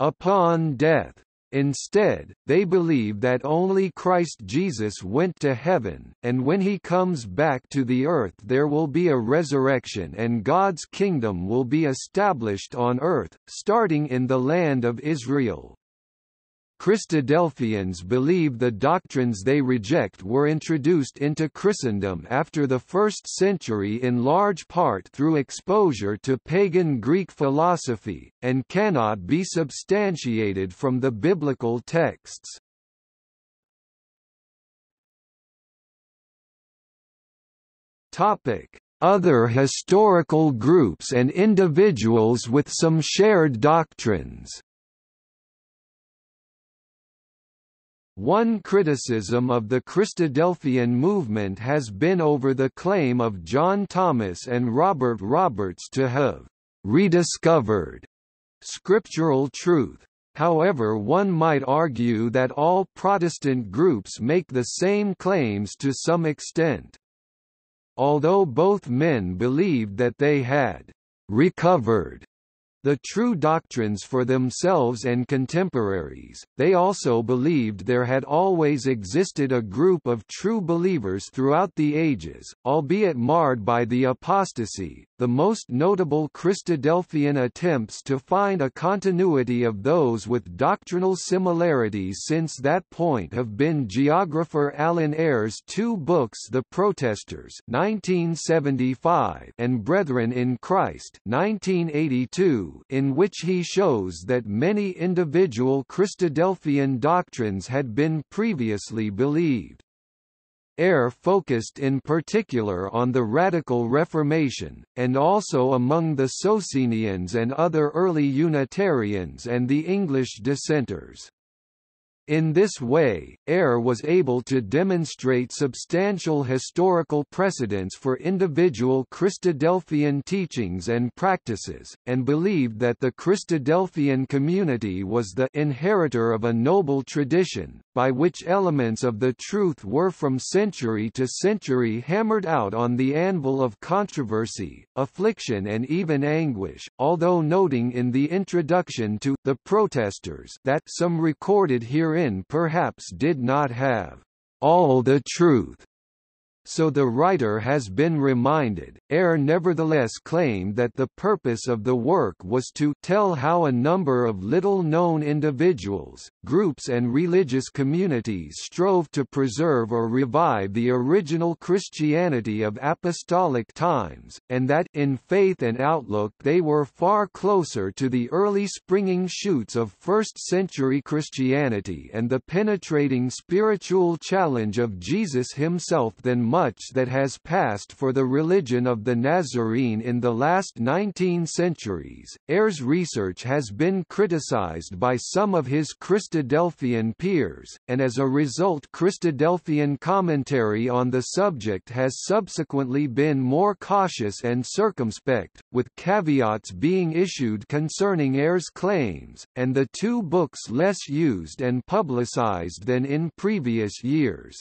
upon death. Instead, they believe that only Christ Jesus went to heaven, and when he comes back to the earth there will be a resurrection and God's kingdom will be established on earth, starting in the land of Israel. Christadelphians believe the doctrines they reject were introduced into Christendom after the first century in large part through exposure to pagan Greek philosophy, and cannot be substantiated from the biblical texts. Other historical groups and individuals with some shared doctrines. One criticism of the Christadelphian movement has been over the claim of John Thomas and Robert Roberts to have rediscovered scriptural truth. However, one might argue that all Protestant groups make the same claims to some extent. Although both men believed that they had recovered the true doctrines for themselves and contemporaries, they also believed there had always existed a group of true believers throughout the ages, albeit marred by the apostasy. The most notable Christadelphian attempts to find a continuity of those with doctrinal similarities since that point have been geographer Alan Ayre's two books, The Protesters (nineteen seventy-five) and Brethren in Christ (nineteen eighty-two). In which he shows that many individual Christadelphian doctrines had been previously believed. Eyre focused in particular on the Radical Reformation, and also among the Socinians and other early Unitarians and the English dissenters. In this way, Eyre was able to demonstrate substantial historical precedents for individual Christadelphian teachings and practices, and believed that the Christadelphian community was the inheritor of a noble tradition, by which elements of the truth were from century to century hammered out on the anvil of controversy, affliction and even anguish, although noting in the introduction to The Protesters that some recorded here perhaps did not have all the truth. So the writer has been reminded. Eyre nevertheless claimed that the purpose of the work was to tell how a number of little-known individuals, groups and religious communities strove to preserve or revive the original Christianity of apostolic times, and that in faith and outlook they were far closer to the early springing shoots of first-century Christianity and the penetrating spiritual challenge of Jesus himself than much that has passed for the religion of the Nazarene in the last nineteen centuries. Ayre's research has been criticized by some of his Christadelphian peers, and as a result, Christadelphian commentary on the subject has subsequently been more cautious and circumspect, with caveats being issued concerning Ayre's claims, and the two books less used and publicized than in previous years.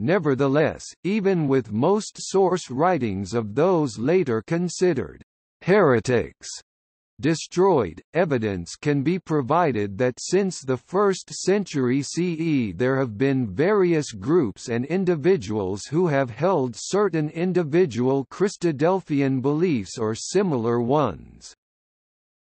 Nevertheless, even with most source writings of those later considered heretics destroyed, evidence can be provided that since the first century C E there have been various groups and individuals who have held certain individual Christadelphian beliefs or similar ones.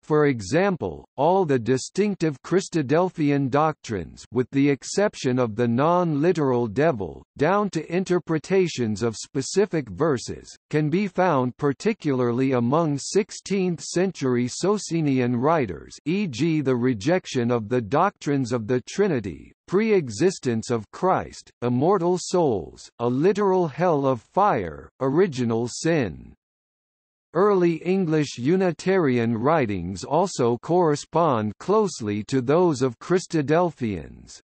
For example, all the distinctive Christadelphian doctrines, with the exception of the non-literal devil, down to interpretations of specific verses, can be found particularly among sixteenth century Socinian writers, for example the rejection of the doctrines of the Trinity, pre-existence of Christ, immortal souls, a literal hell of fire, original sin. Early English Unitarian writings also correspond closely to those of Christadelphians.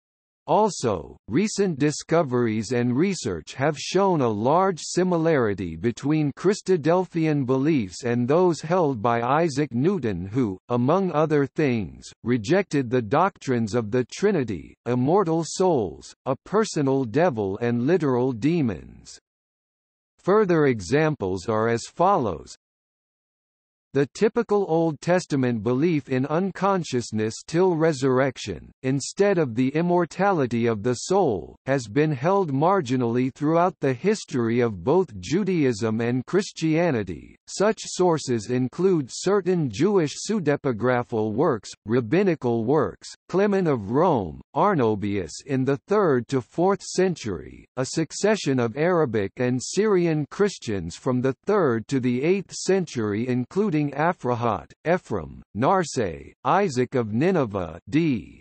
Also, recent discoveries and research have shown a large similarity between Christadelphian beliefs and those held by Isaac Newton who, among other things, rejected the doctrines of the Trinity, immortal souls, a personal devil and literal demons. Further examples are as follows. The typical Old Testament belief in unconsciousness till resurrection, instead of the immortality of the soul, has been held marginally throughout the history of both Judaism and Christianity. Such sources include certain Jewish pseudepigraphal works, rabbinical works, Clement of Rome, Arnobius in the third to fourth century, a succession of Arabic and Syrian Christians from the third to the eighth century, including Aphrahat, Ephraim, Narseh, Isaac of Nineveh d.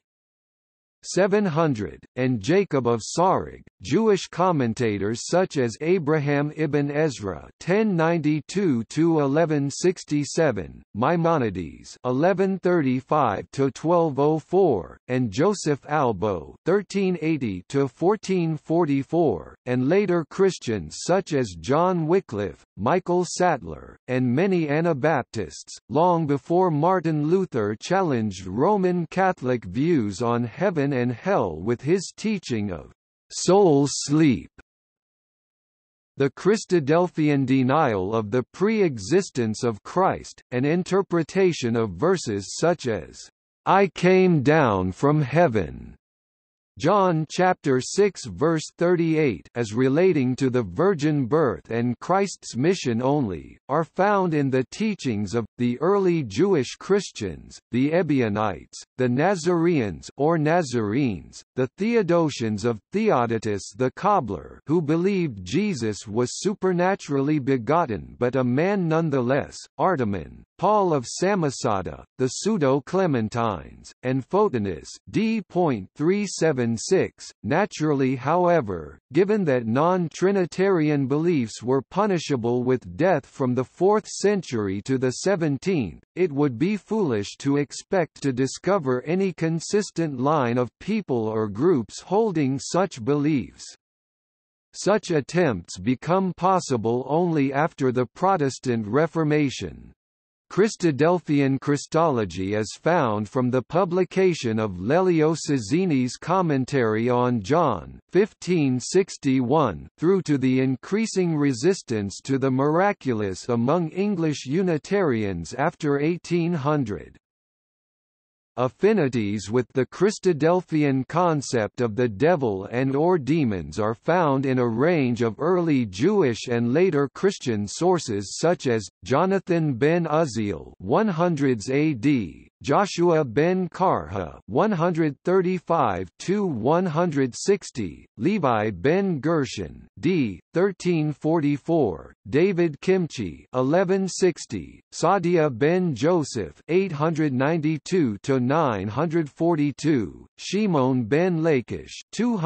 seven hundred, and Jacob of Sarug. Jewish commentators such as Abraham ibn Ezra ten ninety-two to eleven sixty-seven, Maimonides eleven thirty-five to twelve oh four, and Joseph Albo thirteen eighty to fourteen forty-four, and later Christians such as John Wycliffe, Michael Sattler, and many Anabaptists, long before Martin Luther challenged Roman Catholic views on heaven and hell with his teaching of soul sleep. The Christadelphian denial of the pre-existence of Christ, an interpretation of verses such as, "I came down from heaven," John chapter six verse thirty-eight, as relating to the virgin birth and Christ's mission only, are found in the teachings of the early Jewish Christians, the Ebionites, the Nazareans or Nazarenes, the Theodotians of Theodotus the cobbler, who believed Jesus was supernaturally begotten but a man nonetheless, Artaman, Paul of Samosata, the Pseudo-Clementines, and Photinus d. three seventy-six. Naturally, however, given that non-Trinitarian beliefs were punishable with death from the fourth century to the seventeenth, it would be foolish to expect to discover any consistent line of people or groups holding such beliefs. Such attempts become possible only after the Protestant Reformation. Christadelphian Christology is found from the publication of Lelio Cesini's commentary on John fifteen sixty-one through to the increasing resistance to the miraculous among English Unitarians after eighteen hundred. Affinities with the Christadelphian concept of the devil and or demons are found in a range of early Jewish and later Christian sources such as, Jonathan ben Uzziel one hundreds A D, Joshua ben Karha one thirty-five to one sixty, Levi ben Gershon d. thirteen forty-four, David Kimchi eleven sixty, Sadia ben Joseph eight ninety-two to nine forty-two, Shimon ben Lakish two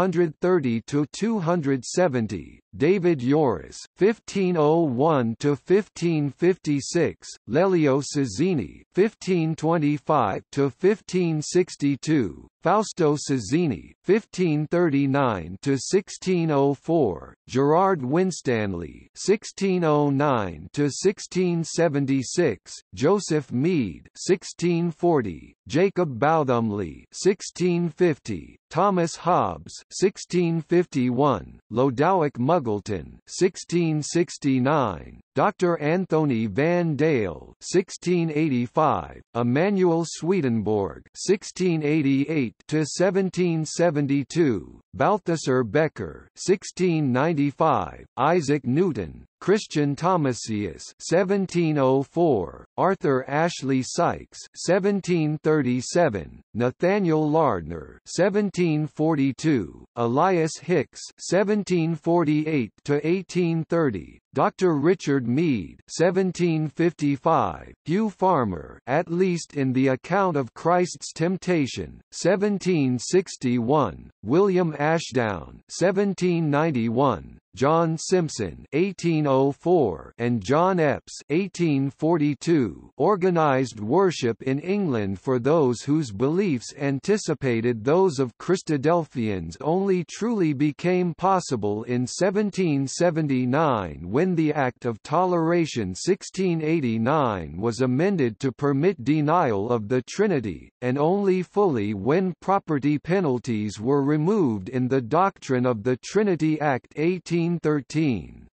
thirty to two seventy, David Yoris fifteen oh one to fifteen fifty-six, Lelio Cesini fifteen twenty-five to fifteen sixty-two, Fausto Cesini fifteen thirty-nine to sixteen oh four, Gerard Winstanley sixteen oh nine to sixteen seventy-six, Joseph Meade sixteen forty, Jacob Bowthumley sixteen fifty, Thomas Hobbes sixteen fifty-one, Lodowick Muggleton sixteen sixty-nine, Doctor Anthony Van Dale sixteen eighty-five, Emanuel Swedenborg sixteen eighty-eight to seventeen seventy-two, Balthasar Becker sixteen ninety-five, Isaac Newton, Christian Thomasius seventeen oh four, Arthur Ashley Sykes seventeen thirty-seven, Nathaniel Lardner seventeen forty-two, Elias Hicks seventeen forty-eight to eighteen thirty, Doctor Richard Mead seventeen fifty-five, Hugh Farmer at least in the account of Christ's temptation seventeen sixty-one, William Ashdown seventeen ninety-one, John Simpson eighteen oh four and John Epps eighteen forty-two, organized worship in England for those whose beliefs anticipated those of Christadelphians only truly became possible in seventeen seventy-nine when the Act of Toleration sixteen eighty-nine was amended to permit denial of the Trinity, and only fully when property penalties were removed in the Doctrine of the Trinity Act eighteen thirteen.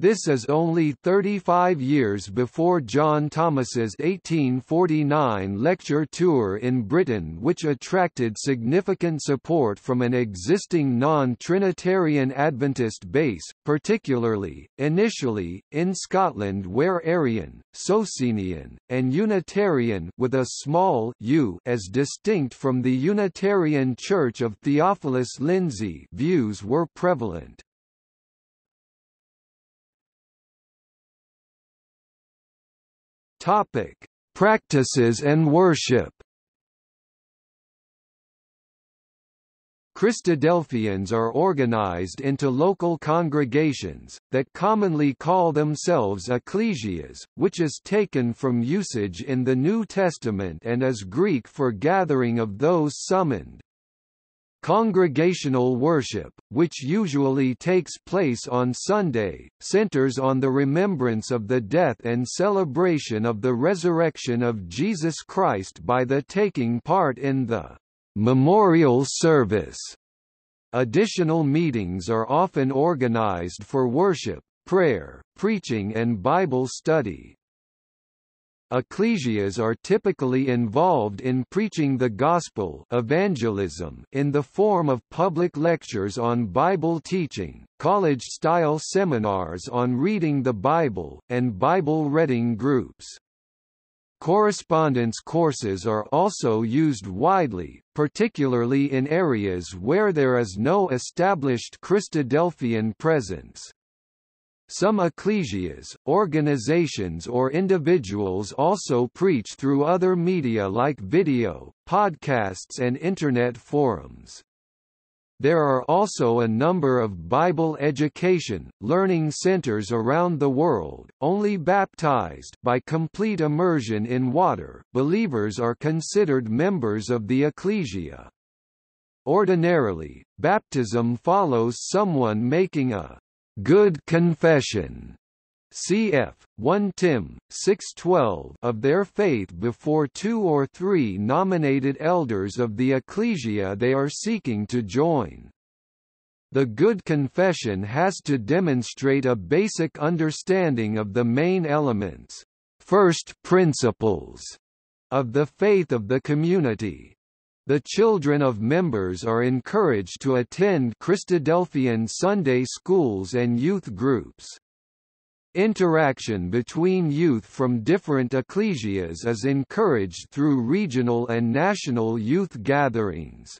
This is only thirty-five years before John Thomas's eighteen forty-nine lecture tour in Britain, which attracted significant support from an existing non-Trinitarian Adventist base, particularly, initially, in Scotland, where Arian, Socinian, and Unitarian with a small U as distinct from the Unitarian Church of Theophilus Lindsay views were prevalent. Topic: Practices and worship. Christadelphians are organized into local congregations, that commonly call themselves ecclesias, which is taken from usage in the New Testament and is Greek for gathering of those summoned. Congregational worship, which usually takes place on Sunday, centers on the remembrance of the death and celebration of the resurrection of Jesus Christ by the taking part in the memorial service. Additional meetings are often organized for worship, prayer, preaching, and Bible study. Ecclesias are typically involved in preaching the gospel evangelism in the form of public lectures on Bible teaching, college-style seminars on reading the Bible, and Bible reading groups. Correspondence courses are also used widely, particularly in areas where there is no established Christadelphian presence. Some ecclesias, organizations or individuals also preach through other media like video, podcasts and internet forums. There are also a number of Bible education, learning centers around the world. Only baptized by complete immersion in water believers are considered members of the ecclesia. Ordinarily, baptism follows someone making a good confession, cf. First Timothy six twelve, of their faith before two or three nominated elders of the ecclesia they are seeking to join. The good confession has to demonstrate a basic understanding of the main elements, first principles, of the faith of the community. The children of members are encouraged to attend Christadelphian Sunday schools and youth groups. Interaction between youth from different ecclesias is encouraged through regional and national youth gatherings.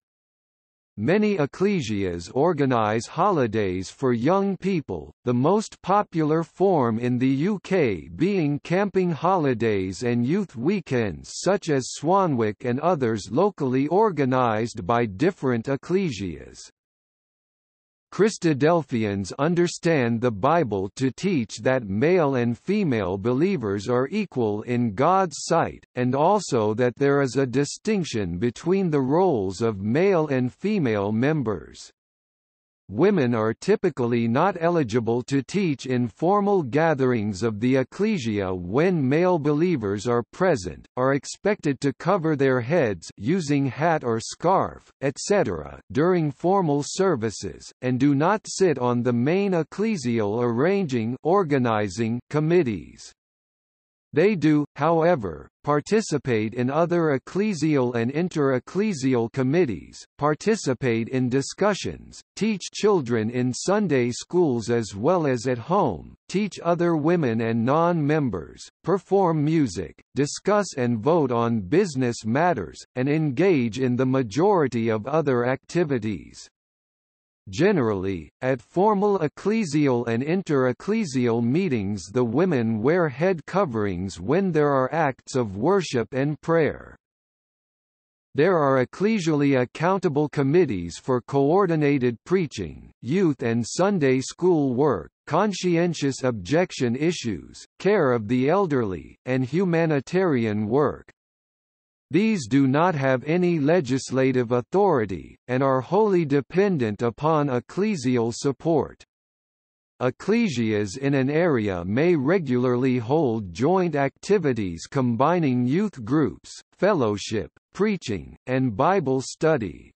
Many ecclesias organize holidays for young people, the most popular form in the U K being camping holidays and youth weekends such as Swanwick and others locally organised by different ecclesias. Christadelphians understand the Bible to teach that male and female believers are equal in God's sight, and also that there is a distinction between the roles of male and female members. Women are typically not eligible to teach in formal gatherings of the ecclesia when male believers are present, are expected to cover their heads using hat or scarf, et cetera during formal services, and do not sit on the main ecclesial arranging organizing committees. They do, however, participate in other ecclesial and inter-ecclesial committees, participate in discussions, teach children in Sunday schools as well as at home, teach other women and non-members, perform music, discuss and vote on business matters, and engage in the majority of other activities. Generally, at formal ecclesial and inter-ecclesial meetings the women wear head coverings when there are acts of worship and prayer. There are ecclesially accountable committees for coordinated preaching, youth and Sunday school work, conscientious objection issues, care of the elderly, and humanitarian work. These do not have any legislative authority, and are wholly dependent upon ecclesial support. Ecclesias in an area may regularly hold joint activities combining youth groups, fellowship, preaching, and Bible study.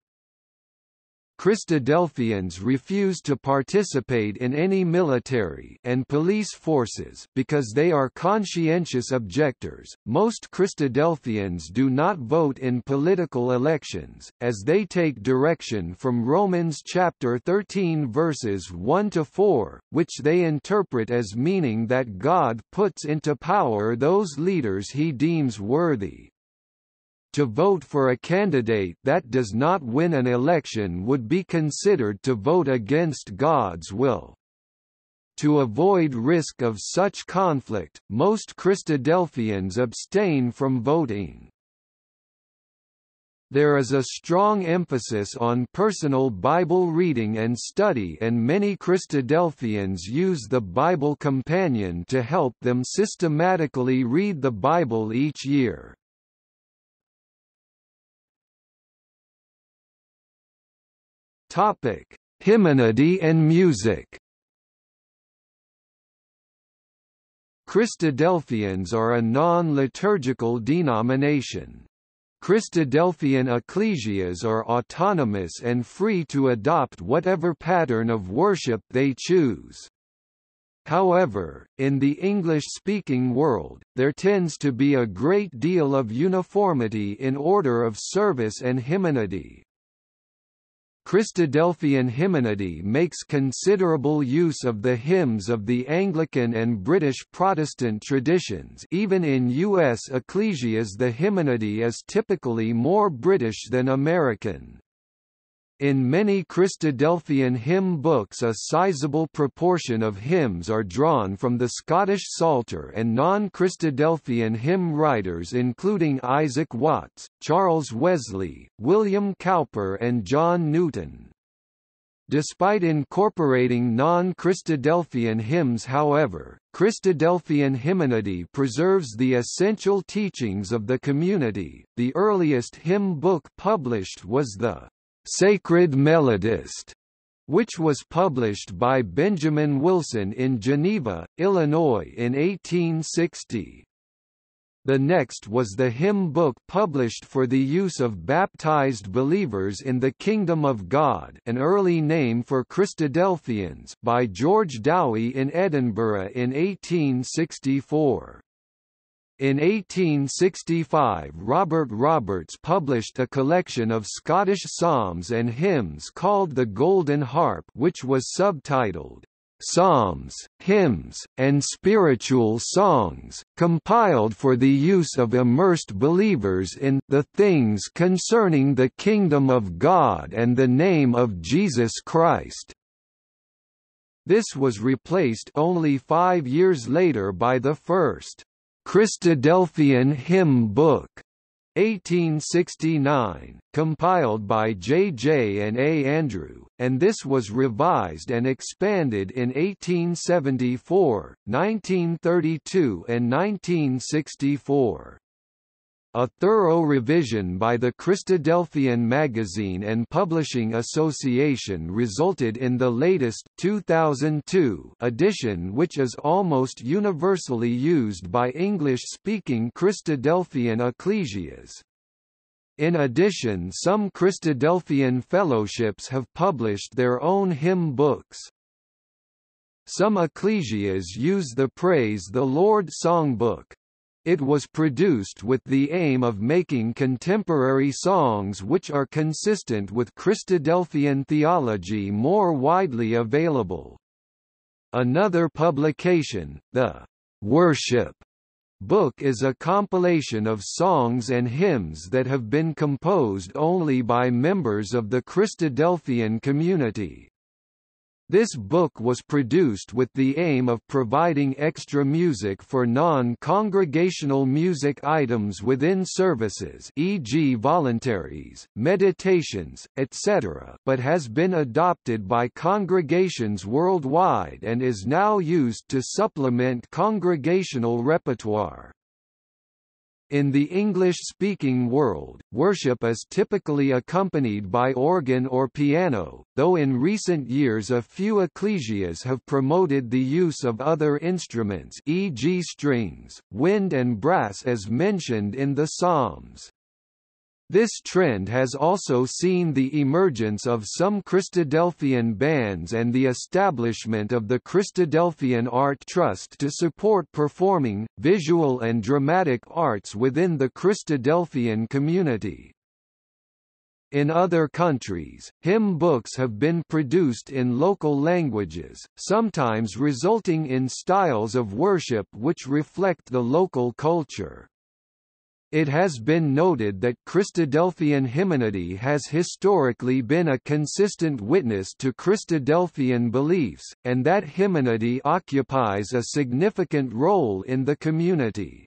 Christadelphians refused to participate in any military and police forces because they are conscientious objectors. Most Christadelphians do not vote in political elections, as they take direction from Romans chapter thirteen verses one to four, which they interpret as meaning that God puts into power those leaders he deems worthy. To vote for a candidate that does not win an election would be considered to vote against God's will. To avoid risk of such conflict, most Christadelphians abstain from voting. There is a strong emphasis on personal Bible reading and study, and many Christadelphians use the Bible Companion to help them systematically read the Bible each year. Topic: Hymnody and music. Christadelphians are a non-liturgical denomination. Christadelphian ecclesias are autonomous and free to adopt whatever pattern of worship they choose. However, in the English-speaking world, there tends to be a great deal of uniformity in order of service and hymnody. Christadelphian hymnody makes considerable use of the hymns of the Anglican and British Protestant traditions. Even in U S ecclesias, the hymnody is typically more British than American. In many Christadelphian hymn books, a sizable proportion of hymns are drawn from the Scottish Psalter and non-Christadelphian hymn writers including Isaac Watts, Charles Wesley, William Cowper and John Newton. Despite incorporating non-Christadelphian hymns, however, Christadelphian hymnody preserves the essential teachings of the community. The earliest hymn book published was the Sacred Melodist, which was published by Benjamin Wilson in Geneva, Illinois in eighteen sixty. The next was the hymn book published for the use of baptized believers in the Kingdom of God, an early name for Christadelphians, by George Dowie in Edinburgh in eighteen sixty-four. In eighteen sixty-five, Robert Roberts published a collection of Scottish psalms and hymns called The Golden Harp, which was subtitled Psalms, Hymns, and Spiritual Songs, compiled for the use of immersed believers in the things concerning the Kingdom of God and the name of Jesus Christ. This was replaced only five years later by the first Christadelphian Hymn Book, eighteen sixty-nine, compiled by J J and A Andrew, and this was revised and expanded in eighteen seventy-four, nineteen thirty-two and nineteen sixty-four. A thorough revision by the Christadelphian Magazine and Publishing Association resulted in the latest two thousand two edition, which is almost universally used by English-speaking Christadelphian ecclesias. In addition, some Christadelphian fellowships have published their own hymn books. Some ecclesias use the Praise the Lord songbook. It was produced with the aim of making contemporary songs which are consistent with Christadelphian theology more widely available. Another publication, the Worship book, is a compilation of songs and hymns that have been composed only by members of the Christadelphian community. This book was produced with the aim of providing extra music for non-congregational music items within services, for example voluntaries, meditations, et cetera, but has been adopted by congregations worldwide and is now used to supplement congregational repertoire. In the English-speaking world, worship is typically accompanied by organ or piano, though in recent years a few ecclesias have promoted the use of other instruments, for example strings, wind and brass as mentioned in the Psalms. This trend has also seen the emergence of some Christadelphian bands and the establishment of the Christadelphian Art Trust to support performing, visual and dramatic arts within the Christadelphian community. In other countries, hymn books have been produced in local languages, sometimes resulting in styles of worship which reflect the local culture. It has been noted that Christadelphian hymnody has historically been a consistent witness to Christadelphian beliefs, and that hymnody occupies a significant role in the community.